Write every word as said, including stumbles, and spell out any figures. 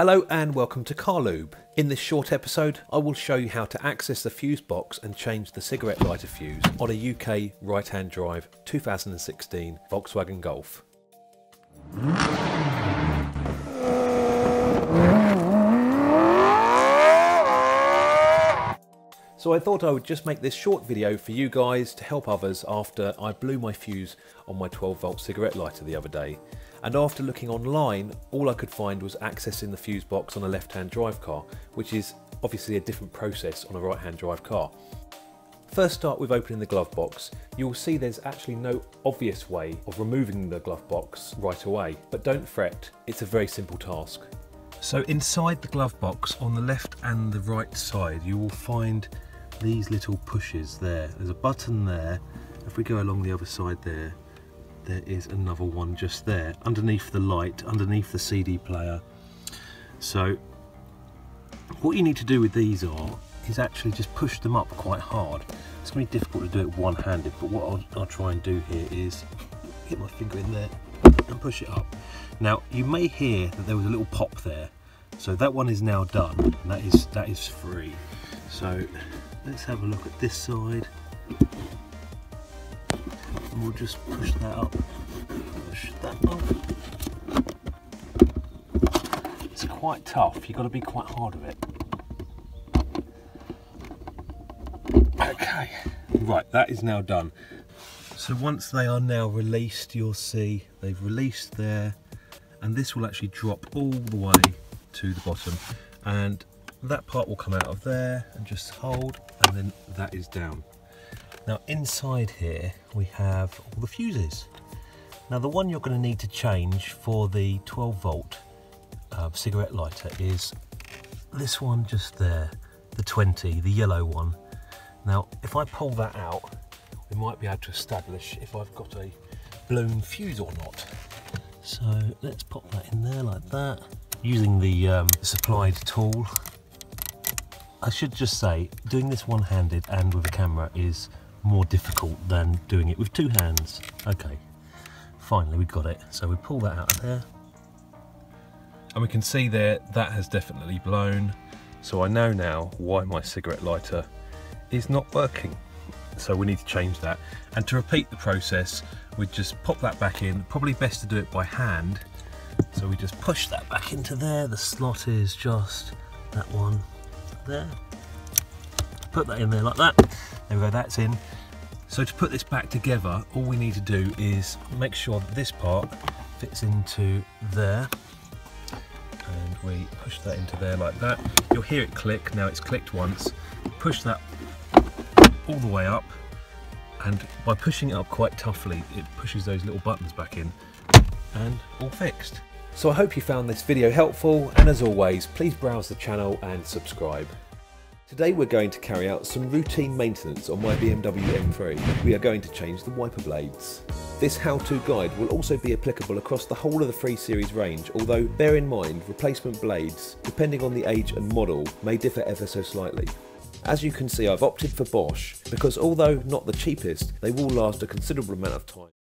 Hello and welcome to CarLube. In this short episode I will show you how to access the fuse box and change the cigarette lighter fuse on a U K right-hand drive two thousand sixteen Volkswagen Golf. So I thought I would just make this short video for you guys to help others after I blew my fuse on my twelve volt cigarette lighter the other day. And after looking online, all I could find was accessing the fuse box on a left-hand drive car, which is obviously a different process on a right-hand drive car. First, start with opening the glove box. You will see there's actually no obvious way of removing the glove box right away, but don't fret, it's a very simple task. So inside the glove box on the left and the right side, you will find these little pushes there. There's a button there. If we go along the other side there, there is another one just there, underneath the light, underneath the C D player. So what you need to do with these are, is actually just push them up quite hard. It's going to be difficult to do it one-handed, but what I'll, I'll try and do here is get my finger in there and push it up. Now, you may hear that there was a little pop there. So that one is now done, and that is, that is free. So let's have a look at this side. And we'll just push that up, push that up. It's quite tough, you've got to be quite hard with it. Okay, right, that is now done. So once they are now released, you'll see they've released there, and this will actually drop all the way to the bottom. And that part will come out of there and just hold, and then that is down. Now inside here we have all the fuses. Now the one you're going to need to change for the twelve volt uh, cigarette lighter is this one just there, the twenty, the yellow one. Now if I pull that out, we might be able to establish if I've got a blown fuse or not. So let's pop that in there like that, using the um, supplied tool. I should just say, doing this one-handed and with a camera is more difficult than doing it with two hands. Okay, finally we got it. So we pull that out of there. And we can see there, that has definitely blown. So I know now why my cigarette lighter is not working. So we need to change that. And to repeat the process, we just pop that back in. Probably best to do it by hand. So we just push that back into there. The slot is just that one. There, put that in there like that. There we go, that's in. So to put this back together, all we need to do is make sure that this part fits into there, and we push that into there like that. You'll hear it click. Now it's clicked once. Push that all the way up, and by pushing it up quite toughly, it pushes those little buttons back in, and all fixed. So I hope you found this video helpful, and as always, please browse the channel and subscribe. Today we're going to carry out some routine maintenance on my B M W M three. We are going to change the wiper blades. This how-to guide will also be applicable across the whole of the three series range, although bear in mind replacement blades, depending on the age and model, may differ ever so slightly. As you can see, I've opted for Bosch, because although not the cheapest, they will last a considerable amount of time.